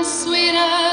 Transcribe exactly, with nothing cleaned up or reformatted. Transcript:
the sweeter